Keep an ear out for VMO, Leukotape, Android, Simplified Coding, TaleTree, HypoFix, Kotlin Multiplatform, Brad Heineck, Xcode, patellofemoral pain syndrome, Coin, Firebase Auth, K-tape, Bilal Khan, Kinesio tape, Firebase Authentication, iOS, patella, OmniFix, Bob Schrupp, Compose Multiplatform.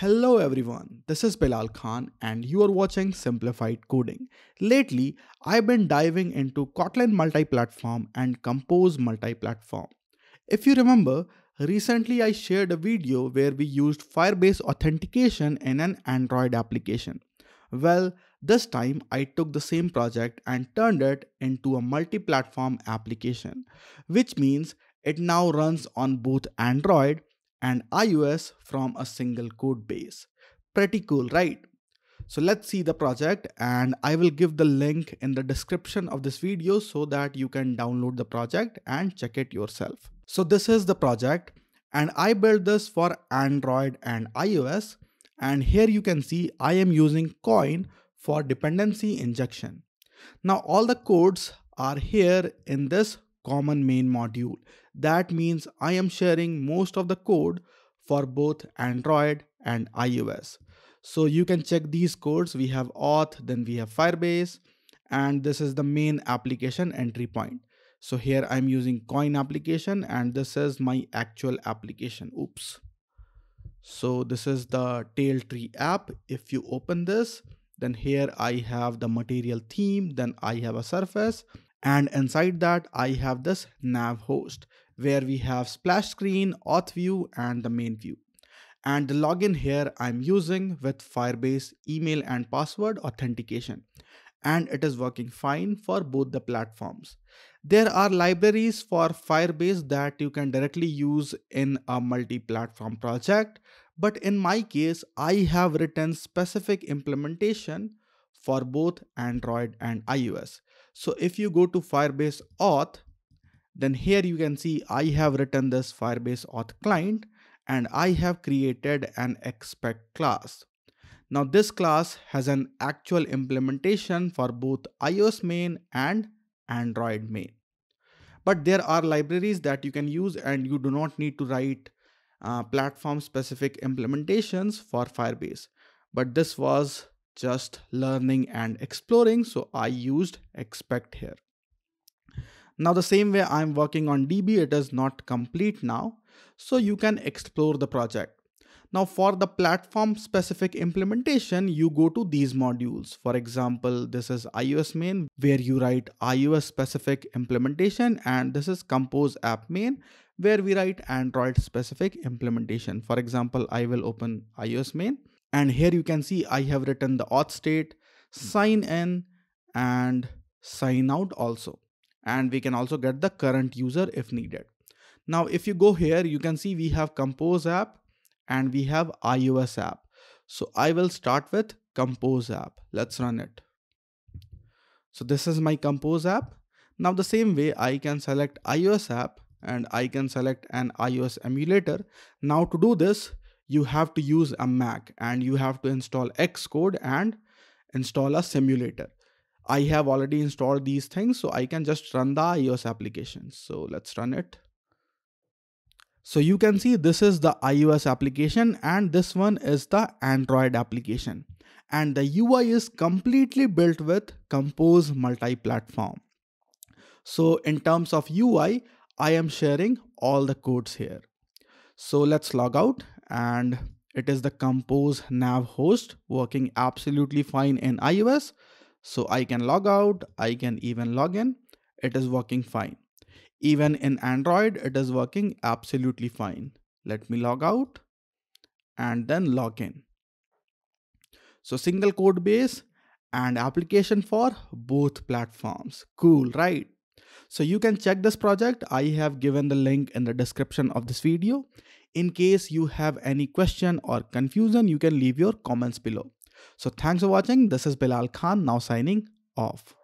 Hello everyone, this is Bilal Khan and you are watching Simplified Coding. Lately, I've been diving into Kotlin Multiplatform and Compose Multiplatform. If you remember, recently I shared a video where we used Firebase Authentication in an Android application. Well, this time I took the same project and turned it into a multi-platform application, which means it now runs on both Android and iOS from a single code base. Pretty cool, right? So let's see the project, and I will give the link in the description of this video so that you can download the project and check it yourself. So this is the project, and I built this for Android and iOS, and here you can see I am using Coin for dependency injection. Now all the codes are here in this common main module. That means I am sharing most of the code for both Android and iOS. So you can check these codes. We have auth, then we have Firebase, and this is the main application entry point. So here I'm using Coin application, and this is my actual application. Oops. So this is the TaleTree app. If you open this, then here I have the material theme, then I have a surface, and inside that I have this nav host where we have splash screen, auth view, and the main view. And the login here I'm using with Firebase email and password authentication, and it is working fine for both the platforms. There are libraries for Firebase that you can directly use in a multi-platform project, but in my case, I have written specific implementation for both Android and iOS. So if you go to Firebase auth, then here you can see I have written this Firebase auth client, and I have created an expect class. Now this class has an actual implementation for both iOS main and Android main. But there are libraries that you can use, and you do not need to write platform specific implementations for Firebase. But this was just learning and exploring, so I used expect here. Now the same way I'm working on DB, it is not complete now, so you can explore the project. Now for the platform specific implementation, you go to these modules. For example, this is iOS main, where you write iOS specific implementation, and this is Compose app main, where we write Android specific implementation. For example, I will open iOS main, and here you can see I have written the auth state, sign in, and sign out also. And we can also get the current user if needed. Now if you go here, you can see we have Compose app and we have iOS app. So I will start with Compose app. Let's run it. So this is my Compose app. Now the same way I can select iOS app, and I can select an iOS emulator. Now to do this, you have to use a Mac, and you have to install Xcode and install a simulator. I have already installed these things, so I can just run the iOS application. So let's run it. So you can see this is the iOS application, and this one is the Android application, and the UI is completely built with Compose Multiplatform. So in terms of UI, I am sharing all the codes here. So let's log out, and it is the Compose nav host working absolutely fine in iOS. So I can log out, I can even log in. It is working fine. Even in Android, it is working absolutely fine. Let me log out and then log in. So single code base and application for both platforms. Cool, right? So you can check this project. I have given the link in the description of this video. In case you have any question or confusion, you can leave your comments below. So thanks for watching. This is Bilal Khan now signing off.